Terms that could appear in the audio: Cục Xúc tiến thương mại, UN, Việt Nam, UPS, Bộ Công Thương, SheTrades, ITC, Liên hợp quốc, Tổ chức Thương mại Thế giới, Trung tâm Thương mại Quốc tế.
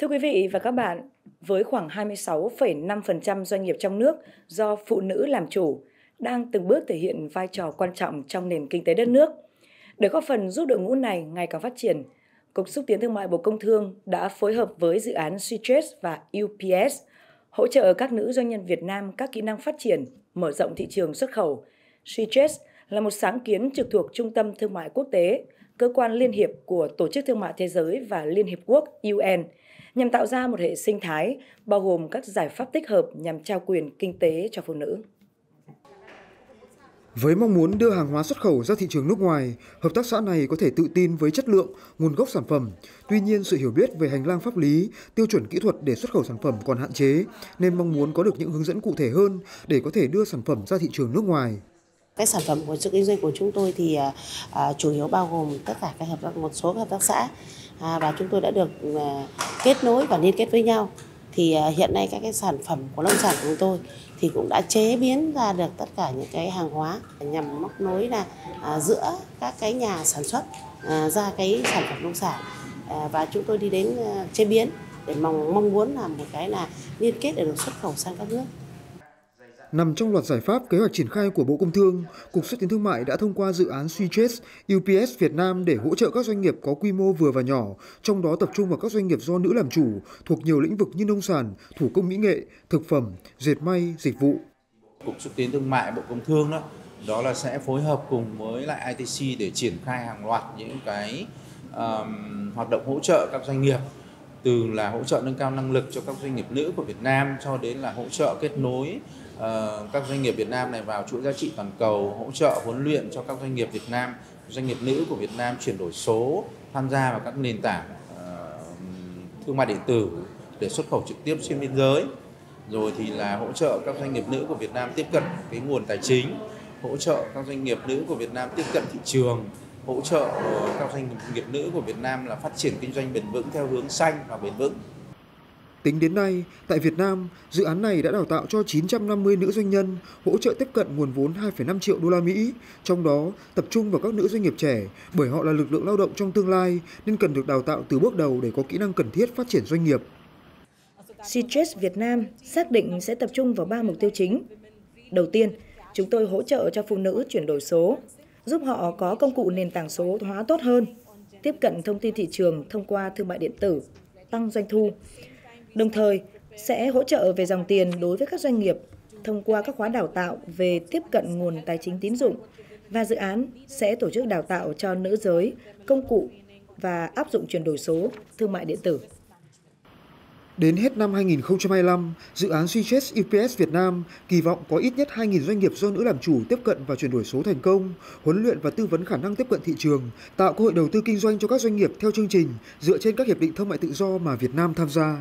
Thưa quý vị và các bạn, với khoảng 26,5% doanh nghiệp trong nước do phụ nữ làm chủ, đang từng bước thể hiện vai trò quan trọng trong nền kinh tế đất nước. Để góp phần giúp đội ngũ này ngày càng phát triển, Cục Xúc tiến Thương mại Bộ Công Thương đã phối hợp với dự án SheTrades và UPS hỗ trợ các nữ doanh nhân Việt Nam các kỹ năng phát triển, mở rộng thị trường xuất khẩu. SheTrades là một sáng kiến trực thuộc Trung tâm Thương mại Quốc tế, cơ quan liên hiệp của Tổ chức Thương mại Thế giới và Liên hiệp quốc UN, nhằm tạo ra một hệ sinh thái bao gồm các giải pháp tích hợp nhằm trao quyền kinh tế cho phụ nữ. Với mong muốn đưa hàng hóa xuất khẩu ra thị trường nước ngoài, hợp tác xã này có thể tự tin với chất lượng, nguồn gốc sản phẩm. Tuy nhiên, sự hiểu biết về hành lang pháp lý, tiêu chuẩn kỹ thuật để xuất khẩu sản phẩm còn hạn chế, nên mong muốn có được những hướng dẫn cụ thể hơn để có thể đưa sản phẩm ra thị trường nước ngoài. Các sản phẩm của sự kinh doanh của chúng tôi thì chủ yếu bao gồm tất cả các một số hợp tác xã và chúng tôi đã được kết nối và liên kết với nhau. Thì hiện nay các cái sản phẩm của nông sản của chúng tôi thì cũng đã chế biến ra được tất cả những cái hàng hóa nhằm móc nối là giữa các cái nhà sản xuất ra cái sản phẩm nông sản và chúng tôi đi đến chế biến để mong muốn là một cái là liên kết để được xuất khẩu sang các nước. Nằm trong loạt giải pháp kế hoạch triển khai của Bộ Công Thương, Cục Xúc tiến Thương mại đã thông qua dự án SheTrades UPS Việt Nam để hỗ trợ các doanh nghiệp có quy mô vừa và nhỏ, trong đó tập trung vào các doanh nghiệp do nữ làm chủ thuộc nhiều lĩnh vực như nông sản, thủ công mỹ nghệ, thực phẩm, dệt may, dịch vụ. Cục Xúc tiến Thương mại Bộ Công Thương đó là sẽ phối hợp cùng với lại ITC để triển khai hàng loạt những cái hoạt động hỗ trợ các doanh nghiệp, từ là hỗ trợ nâng cao năng lực cho các doanh nghiệp nữ của Việt Nam cho đến là hỗ trợ kết nối các doanh nghiệp Việt Nam này vào chuỗi giá trị toàn cầu, hỗ trợ huấn luyện cho các doanh nghiệp Việt Nam, doanh nghiệp nữ của Việt Nam chuyển đổi số, tham gia vào các nền tảng thương mại điện tử để xuất khẩu trực tiếp xuyên biên giới. Rồi thì là hỗ trợ các doanh nghiệp nữ của Việt Nam tiếp cận cái nguồn tài chính, hỗ trợ các doanh nghiệp nữ của Việt Nam tiếp cận thị trường, hỗ trợ các doanh nghiệp nữ của Việt Nam là phát triển kinh doanh bền vững theo hướng xanh và bền vững. Tính đến nay, tại Việt Nam, dự án này đã đào tạo cho 950 nữ doanh nhân, hỗ trợ tiếp cận nguồn vốn 2,5 triệu đô la Mỹ, trong đó tập trung vào các nữ doanh nghiệp trẻ, bởi họ là lực lượng lao động trong tương lai nên cần được đào tạo từ bước đầu để có kỹ năng cần thiết phát triển doanh nghiệp. SheTrades Việt Nam xác định sẽ tập trung vào 3 mục tiêu chính. Đầu tiên, chúng tôi hỗ trợ cho phụ nữ chuyển đổi số, giúp họ có công cụ nền tảng số hóa tốt hơn, tiếp cận thông tin thị trường thông qua thương mại điện tử, tăng doanh thu. Đồng thời, sẽ hỗ trợ về dòng tiền đối với các doanh nghiệp thông qua các khóa đào tạo về tiếp cận nguồn tài chính tín dụng và dự án sẽ tổ chức đào tạo cho nữ giới, công cụ và áp dụng chuyển đổi số, thương mại điện tử. Đến hết năm 2025, dự án SheTrades UPS Việt Nam kỳ vọng có ít nhất 2.000 doanh nghiệp do nữ làm chủ tiếp cận và chuyển đổi số thành công, huấn luyện và tư vấn khả năng tiếp cận thị trường, tạo cơ hội đầu tư kinh doanh cho các doanh nghiệp theo chương trình dựa trên các hiệp định thương mại tự do mà Việt Nam tham gia.